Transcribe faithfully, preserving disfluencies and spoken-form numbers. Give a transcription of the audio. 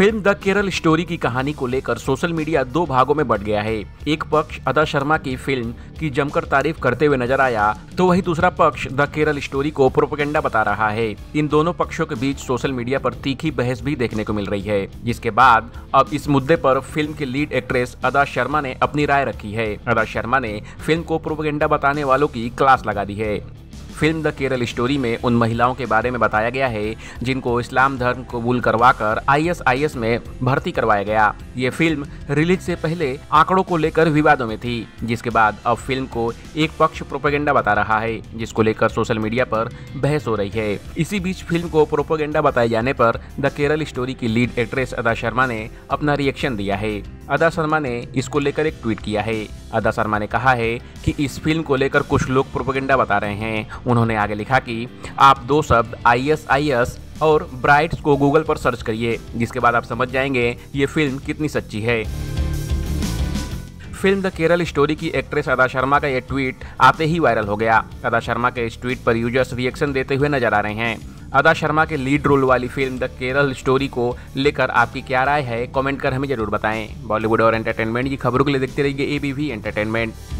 Film the Kerala story की कहानी को लेकर सोशल मीडिया दो भागों में बंट गया है। एक पक्ष अदा शर्मा की फिल्म की जमकर तारीफ करते हुए नजर आया, तो वही दूसरा पक्ष द केरल स्टोरी को प्रोपेगेंडा बता रहा है। इन दोनों पक्षों के बीच सोशल मीडिया पर तीखी बहस भी देखने को मिल रही है, जिसके बाद अब इस मुद्दे पर फिल्म की लीड एक्ट्रेस अदा शर्मा ने अपनी राय रखी है। अदा शर्मा ने फिल्म को प्रोपेगेंडा बताने वालों की क्लास लगा दी है। फिल्म द केरल स्टोरी में उन महिलाओं के बारे में बताया गया है जिनको इस्लाम धर्म कबूल करवाकर आई एस आई एस में भर्ती करवाया गया। ये फिल्म रिलीज से पहले आंकड़ों को लेकर विवादों में थी, जिसके बाद अब फिल्म को एक पक्ष प्रोपेगेंडा बता रहा है, जिसको लेकर सोशल मीडिया पर बहस हो रही है। इसी बीच फिल्म को प्रोपेगेंडा बताए जाने पर द केरल स्टोरी की लीड एक्ट्रेस अदा शर्मा ने अपना रिएक्शन दिया है। अदा शर्मा ने इसको लेकर एक ट्वीट किया है। अदा शर्मा ने कहा है कि इस फिल्म को लेकर कुछ लोग प्रोपेगेंडा बता रहे हैं। उन्होंने आगे लिखा कि आप दो शब्द आई एस आई एस और ब्राइट्स को गूगल पर सर्च करिए, जिसके बाद आप समझ जाएंगे ये फिल्म कितनी सच्ची है। फिल्म द केरल स्टोरी की एक्ट्रेस अदा शर्मा का ये ट्वीट आते ही वायरल हो गया। अदा शर्मा के इस ट्वीट पर यूजर्स रिएक्शन देते हुए नजर आ रहे हैं। अदा शर्मा के लीड रोल वाली फिल्म द केरल स्टोरी को लेकर आपकी क्या राय है, कमेंट कर हमें जरूर बताएं। बॉलीवुड और एंटरटेनमेंट की खबरों के लिए देखते रहिए ए बी वी एंटरटेनमेंट।